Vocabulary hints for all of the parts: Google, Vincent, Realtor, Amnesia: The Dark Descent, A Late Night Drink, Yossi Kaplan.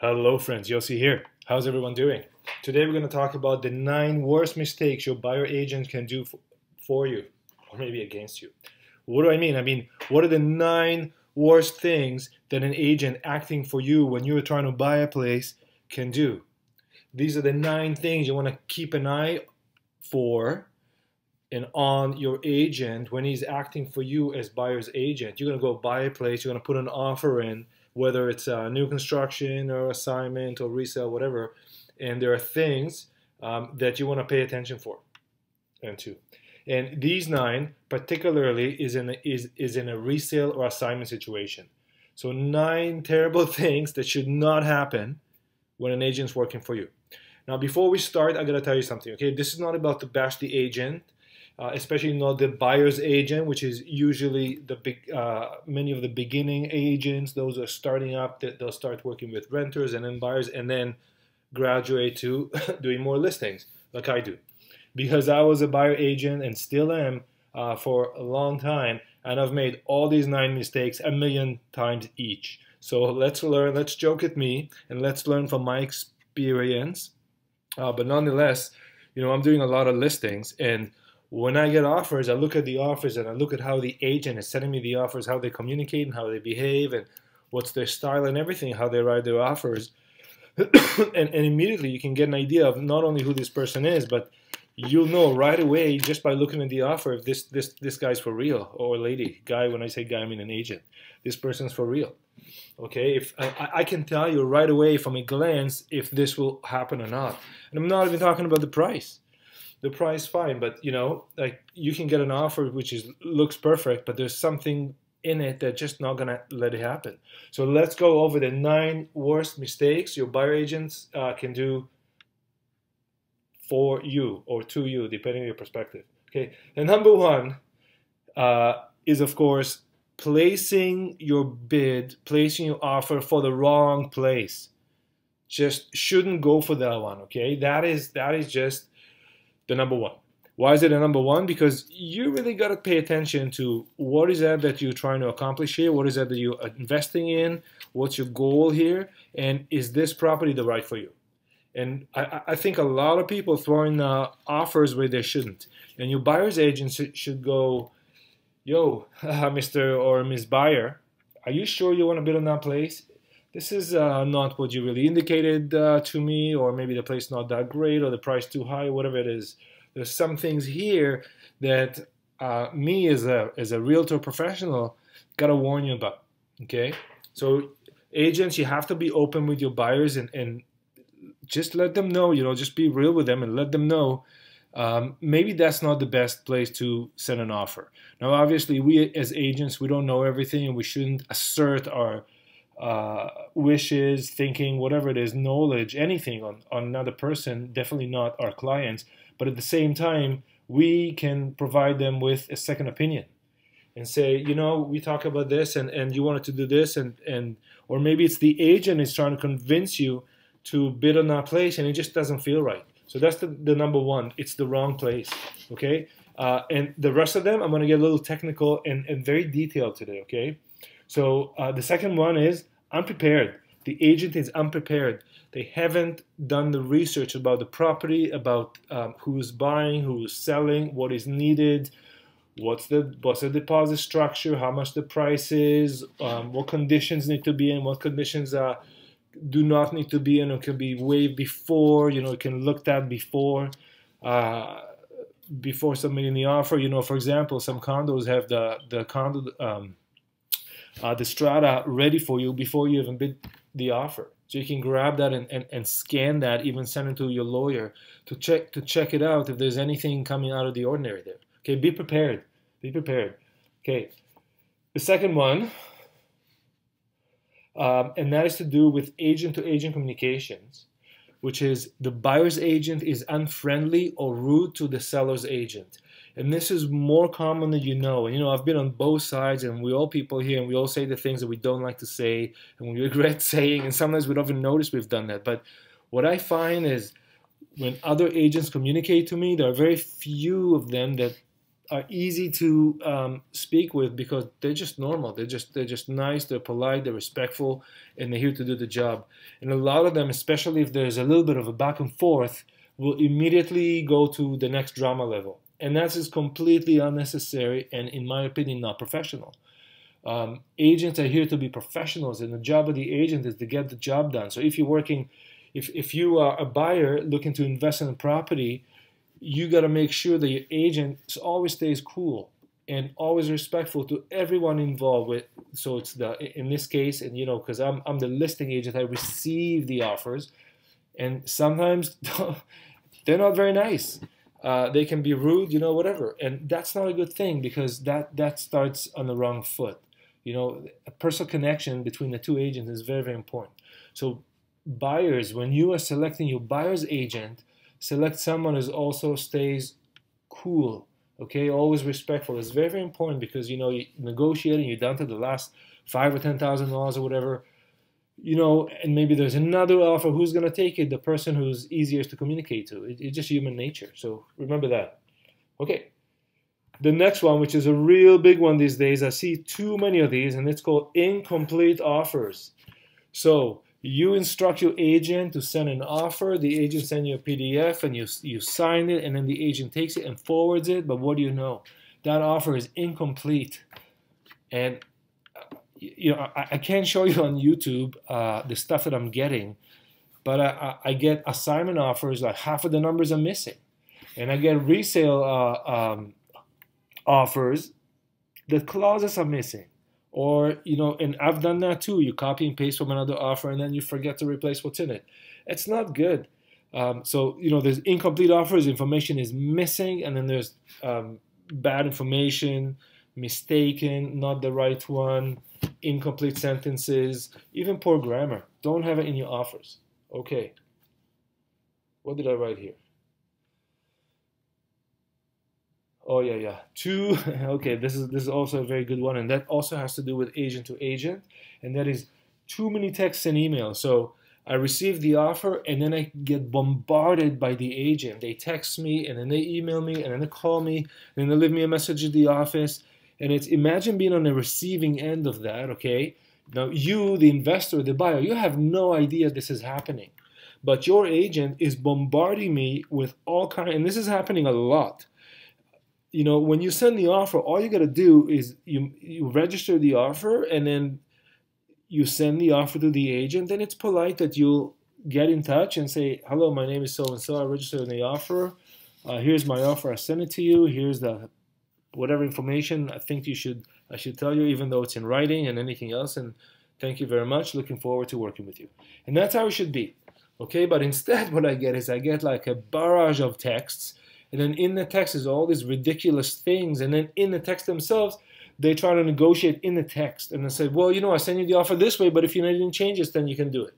Hello friends, Yossi here. How's everyone doing? Today we're going to talk about the 9 worst mistakes your buyer agent can do for you, or maybe against you. What do I mean? I mean, what are the 9 worst things that an agent acting for you when you're trying to buy a place can do? These are the 9 things you want to keep an eye for and on your agent when he's acting for you as buyer's agent. You're going to go buy a place, you're going to put an offer in, whether it's a new construction or assignment or resale, whatever, and there are things that you want to pay attention for and to. And these 9 particularly is in a resale or assignment situation. So 9 terrible things that should not happen when an agent's working for you. Now before we start, I gotta tell you something, okay? This is not about to bash the agent, especially not the buyer's agent, which is usually the big, many of the beginning agents. Those are starting up, they'll start working with renters and then buyers and then graduate to doing more listings like I do. Because I was a buyer agent and still am for a long time, and I've made all these 9 mistakes a million times each. So let's learn, let's joke at me and let's learn from my experience. But nonetheless, you know, I'm doing a lot of listings, and when I get offers, I look at the offers and I look at how the agent is sending me the offers, how they communicate and how they behave and what's their style and everything, how they write their offers. and immediately you can get an idea of not only who this person is, but you'll know right away just by looking at the offer if this guy's for real, or lady. Guy, when I say guy, I mean an agent. This person's for real. Okay, if I can tell you right away from a glance if this will happen or not. And I'm not even talking about the price. The price, fine, but you know, like you can get an offer which looks perfect, but there's something in it that's just not gonna let it happen. So let's go over the 9 worst mistakes your buyer agents can do for you or to you, depending on your perspective. Okay, and number 1 is of course placing your bid, placing your offer for the wrong place. Just shouldn't go for that one. Okay, that is just the number 1. Why is it the number 1? Because you really got to pay attention to what is that you're trying to accomplish here, what is that you're investing in, what's your goal here, and is this property the right for you? And I think a lot of people throwing offers where they shouldn't. And your buyer's agent should go, yo, Mr. or Ms. Buyer, are you sure you want to bid on that place? This is not what you really indicated to me, or maybe the place not that great, or the price too high, whatever it is. There's some things here that me as a realtor professional gotta warn you about. Okay, so agents, you have to be open with your buyers and just let them know. You know, just be real with them and let them know. Maybe that's not the best place to send an offer. Now, obviously, we as agents, we don't know everything, and we shouldn't assert our wishes, thinking, whatever it is, knowledge, anything on another person, definitely not our clients. But at the same time, we can provide them with a second opinion and say, you know, we talk about this and you wanted to do this, and or maybe it's the agent is trying to convince you to bid on that place and it just doesn't feel right. So that's the number 1. It's the wrong place, okay? And the rest of them, I'm going to get a little technical and very detailed today, okay? So the second one is unprepared. The agent is unprepared. They haven't done the research about the property, about who's buying, who's selling, what is needed, what's the deposit structure, how much the price is, what conditions need to be in, what conditions do not need to be in, or can be waived before, you know, it can look at before submitting the offer. You know, for example, some condos have the condo the strata ready for you before you even bid the offer, so you can grab that and scan that, even send it to your lawyer to check it out if there's anything coming out of the ordinary there. Okay, be prepared. Okay, the second one, and that is to do with agent-to-agent communications, which is the buyer's agent is unfriendly or rude to the seller's agent. And this is more common than you know. And you know, I've been on both sides, and we're all people here, and we all say the things that we don't like to say and we regret saying, and sometimes we don't even notice we've done that. But what I find is when other agents communicate to me, there are very few of them that are easy to speak with because they're just normal. They're just nice. They're polite. They're respectful, and they're here to do the job. And a lot of them, especially if there's a little bit of a back and forth, will immediately go to the next drama level, and that is completely unnecessary and, in my opinion, not professional. Agents are here to be professionals, and the job of the agent is to get the job done. So if you're working, if you are a buyer looking to invest in a property, you got to make sure that your agent always stays cool and always respectful to everyone involved. With so it's the in this case, and you know, because I'm the listing agent, I receive the offers, and sometimes they're not very nice. They can be rude, you know, whatever, and that's not a good thing because that starts on the wrong foot. You know, a personal connection between the two agents is very, very important. So buyers, when you are selecting your buyer's agent, select someone who also stays cool, okay? Always respectful. It's very, very important because, you know, you're negotiating, you're down to the last $5,000 or $10,000 or whatever, you know, and maybe there's another offer. Who's going to take it? The person who's easiest to communicate to. It's just human nature. So remember that. Okay. The next one, which is a real big one these days, I see too many of these, and it's called incomplete offers. So you instruct your agent to send an offer, the agent sends you a PDF, and you sign it, and then the agent takes it and forwards it, but what do you know? That offer is incomplete. And you know, I can't show you on YouTube the stuff that I'm getting, but I get assignment offers, like half of the numbers are missing. And I get resale offers, the clauses are missing. Or, you know, and I've done that too. You copy and paste from another offer and then you forget to replace what's in it. It's not good. So, you know, there's incomplete offers, information is missing, and then there's bad information, mistaken, not the right one, incomplete sentences, even poor grammar. Don't have it in your offers. Okay. What did I write here? Oh yeah, yeah. Two. Okay, this is also a very good one, and that also has to do with agent to agent, and that is too many texts and emails. So I receive the offer, and then I get bombarded by the agent. They text me, and then they email me, and then they call me, and then they leave me a message at the office. And it's imagine being on the receiving end of that. Okay, now you, the investor, the buyer, you have no idea this is happening, but your agent is bombarding me with all kind of, and this is happening a lot. You know, when you send the offer, all you got to do is you register the offer, and then you send the offer to the agent. Then it's polite that you'll get in touch and say, hello, my name is so-and-so. I registered the offer. Here's my offer. I sent it to you. Here's the whatever information I think I should tell you, even though it's in writing and anything else. And thank you very much. Looking forward to working with you. And that's how it should be. Okay, but instead what I get is I get like a barrage of texts. And then in the text is all these ridiculous things. And then in the text themselves, they try to negotiate in the text. And they say, well, you know, I sent you the offer this way, but if you didn't change this, then you can do it.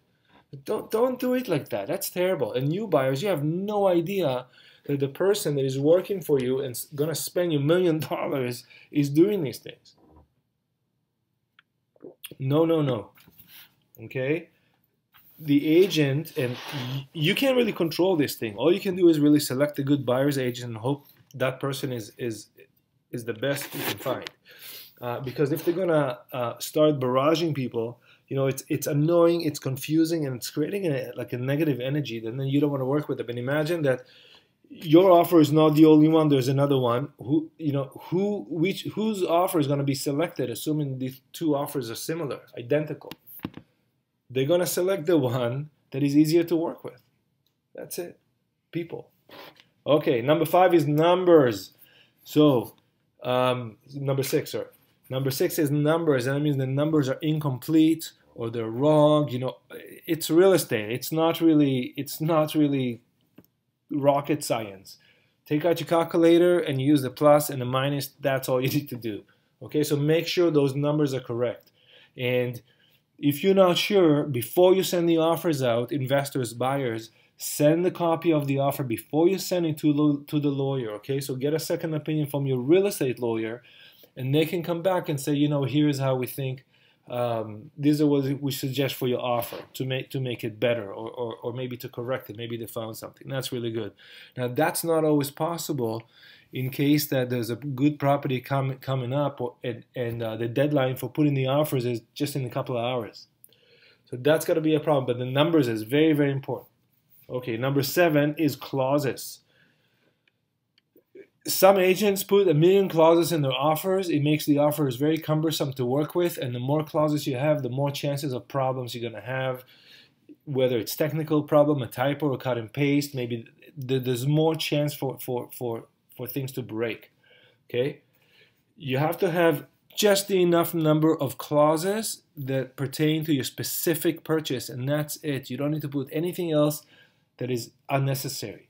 But don't do it like that. That's terrible. And you buyers, you have no idea that the person that is working for you and going to spend you $1 million is doing these things. No, no, no. Okay? The agent, and you can't really control this thing. All you can do is really select a good buyer's agent and hope that person is the best you can find. Because if they're gonna start barraging people, you know, it's annoying, it's confusing, and it's creating like a negative energy. And then you don't want to work with them. And imagine that your offer is not the only one. There's another one. Who, you know, whose offer is gonna be selected, assuming these two offers are similar, identical. They're going to select the one that is easier to work with. That's it. People. Okay, number five is numbers. So, number six, sorry. Number six is numbers, and that means the numbers are incomplete or they're wrong. You know, it's real estate. It's not really rocket science. Take out your calculator and use the plus and the minus. That's all you need to do. Okay, so make sure those numbers are correct. And if you're not sure, before you send the offers out, investors, buyers, send the copy of the offer before you send it to the lawyer, okay? So get a second opinion from your real estate lawyer, and they can come back and say, you know, here's how we think these are what we suggest for your offer to make it better, or maybe to correct it. Maybe they found something. That's really good. Now, that's not always possible in case that there's a good property coming up, and the deadline for putting the offers is just in a couple of hours. So that's got to be a problem. But the numbers is very, very important. Okay, number 7 is clauses. Some agents put 1 million clauses in their offers. It makes the offers very cumbersome to work with, and the more clauses you have, the more chances of problems you're going to have, whether it's technical problem, a typo, a cut and paste. Maybe there's more chance for things to break. Okay, you have to have just the enough number of clauses that pertain to your specific purchase, and that's it. You don't need to put anything else that is unnecessary.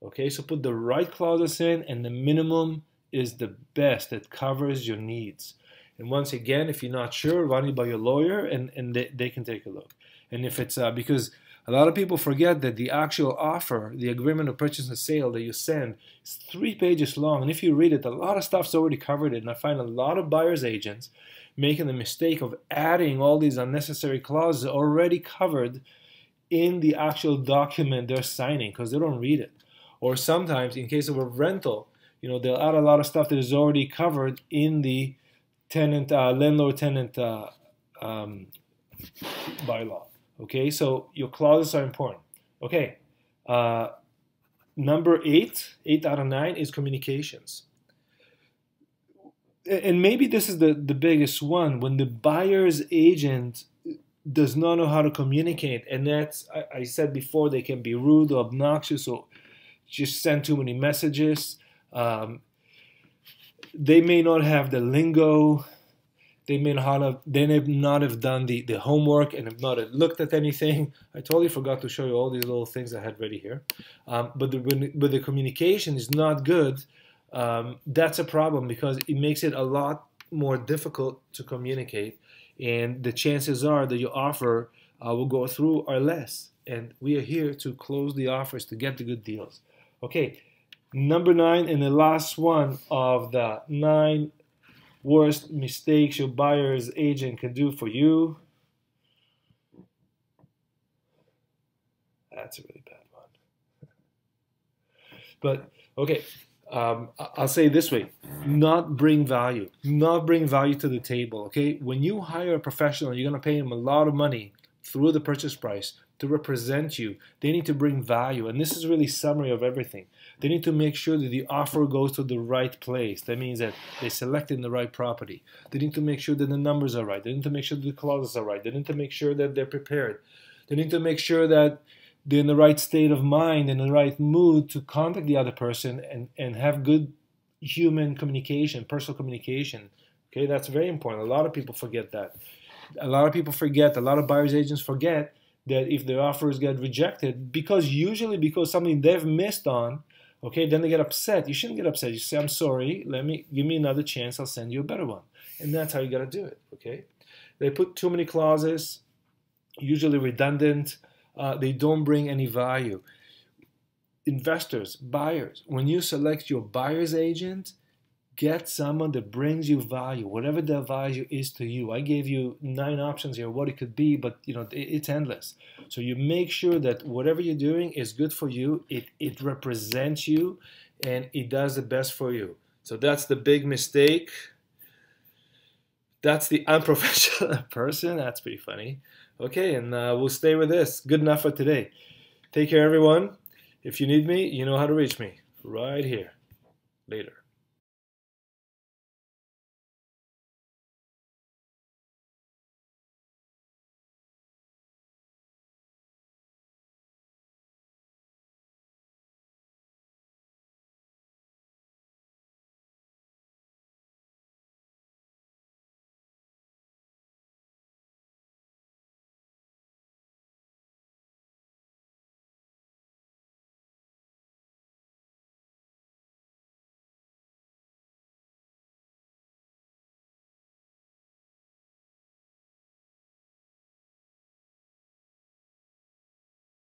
Okay, so put the right clauses in, and the minimum is the best that covers your needs. And once again, if you're not sure, run it by your lawyer, and they can take a look. And if it's because a lot of people forget that the actual offer, the agreement of purchase and sale that you send, is 3 pages long, and if you read it, a lot of stuff's already covered it. And I find a lot of buyers agents making the mistake of adding all these unnecessary clauses already covered in the actual document they're signing because they don't read it. Or sometimes, in case of a rental, you know, they'll add a lot of stuff that is already covered in the tenant, landlord-tenant bylaw. Okay, so your clauses are important. Okay, number 8 out of 9 is communications. And maybe this is the biggest one, when the buyer's agent does not know how to communicate, and that's, I said before, they can be rude or obnoxious or just send too many messages. They may not have the lingo. They may not have done the homework and have not looked at anything. I totally forgot to show you all these little things I had ready here. But the communication is not good. That's a problem because it makes it a lot more difficult to communicate, and the chances are that your offer will go through are less. And we are here to close the offers to get the good deals. Okay, number 9 and the last one of the 9 worst mistakes your buyer's agent can do for you. That's a really bad one. But, okay, I'll say it this way. Not bring value. Not bring value to the table, okay? When you hire a professional, you're going to pay him a lot of money through the purchase price to represent you. They need to bring value, and this is really summary of everything. They need to make sure that the offer goes to the right place. That means that they selected the right property. They need to make sure that the numbers are right. They need to make sure that the clauses are right. They need to make sure that they're prepared. They need to make sure that they're in the right state of mind, in the right mood to contact the other person and have good human communication, personal communication. Okay, that's very important. A lot of people forget that. A lot of people forget, a lot of buyers agents forget that if their offers get rejected, because something they've missed on, okay, then they get upset. You shouldn't get upset. You say, I'm sorry, give me another chance, I'll send you a better one. And that's how you gotta do it, okay? They put too many clauses, usually redundant, they don't bring any value. Investors, buyers, when you select your buyer's agent, get someone that brings you value, whatever the value is to you. I gave you 9 options here, what it could be, but you know it's endless. So you make sure that whatever you're doing is good for you, it represents you, and it does the best for you. So that's the big mistake. That's the unprofessional person. That's pretty funny. Okay, and we'll stay with this. Good enough for today. Take care, everyone. If you need me, you know how to reach me. Right here. Later.